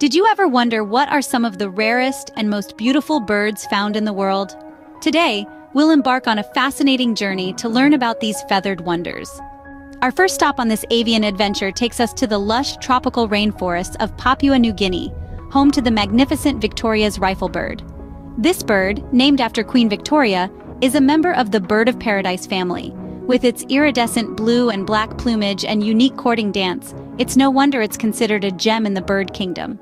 Did you ever wonder what are some of the rarest and most beautiful birds found in the world? Today, we'll embark on a fascinating journey to learn about these feathered wonders. Our first stop on this avian adventure takes us to the lush tropical rainforests of Papua New Guinea, home to the magnificent Victoria's Riflebird. This bird, named after Queen Victoria, is a member of the Bird of Paradise family. With its iridescent blue and black plumage and unique courting dance, it's no wonder it's considered a gem in the bird kingdom.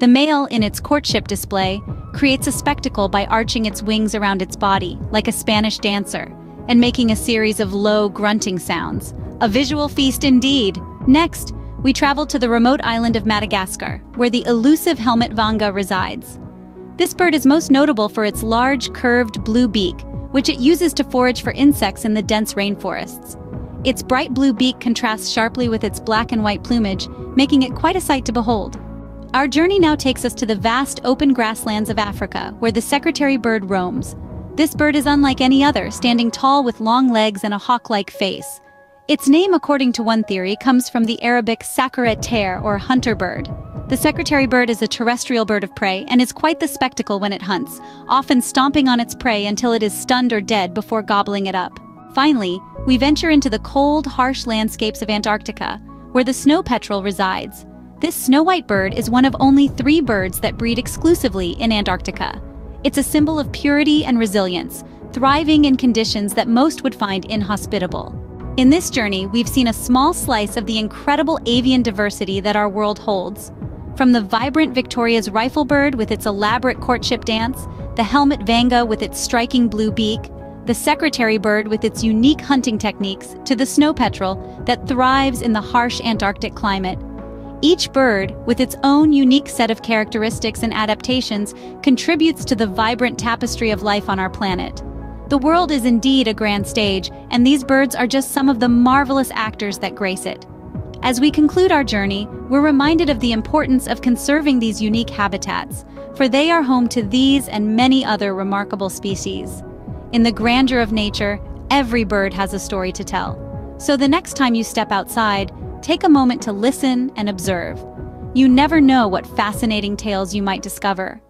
The male in its courtship display creates a spectacle by arching its wings around its body, like a Spanish dancer, and making a series of low, grunting sounds. A visual feast indeed! Next, we travel to the remote island of Madagascar, where the elusive Helmet Vanga resides. This bird is most notable for its large, curved blue beak, which it uses to forage for insects in the dense rainforests. Its bright blue beak contrasts sharply with its black and white plumage, making it quite a sight to behold. Our journey now takes us to the vast open grasslands of Africa, where the Secretary Bird roams. This bird is unlike any other, standing tall with long legs and a hawk-like face. Its name, according to one theory, comes from the Arabic Sakarater, or hunter bird. The Secretary Bird is a terrestrial bird of prey and is quite the spectacle when it hunts, often stomping on its prey until it is stunned or dead before gobbling it up. Finally, we venture into the cold, harsh landscapes of Antarctica, where the Snow Petrel resides. This snow-white bird is one of only 3 birds that breed exclusively in Antarctica. It's a symbol of purity and resilience, thriving in conditions that most would find inhospitable. In this journey, we've seen a small slice of the incredible avian diversity that our world holds. From the vibrant Victoria's Riflebird with its elaborate courtship dance, the Helmet Vanga with its striking blue beak, the Secretary Bird with its unique hunting techniques, to the Snow Petrel that thrives in the harsh Antarctic climate. Each bird, with its own unique set of characteristics and adaptations, contributes to the vibrant tapestry of life on our planet. The world is indeed a grand stage, and these birds are just some of the marvelous actors that grace it. As we conclude our journey, we're reminded of the importance of conserving these unique habitats, for they are home to these and many other remarkable species. In the grandeur of nature, every bird has a story to tell. So the next time you step outside, take a moment to listen and observe. You never know what fascinating tales you might discover.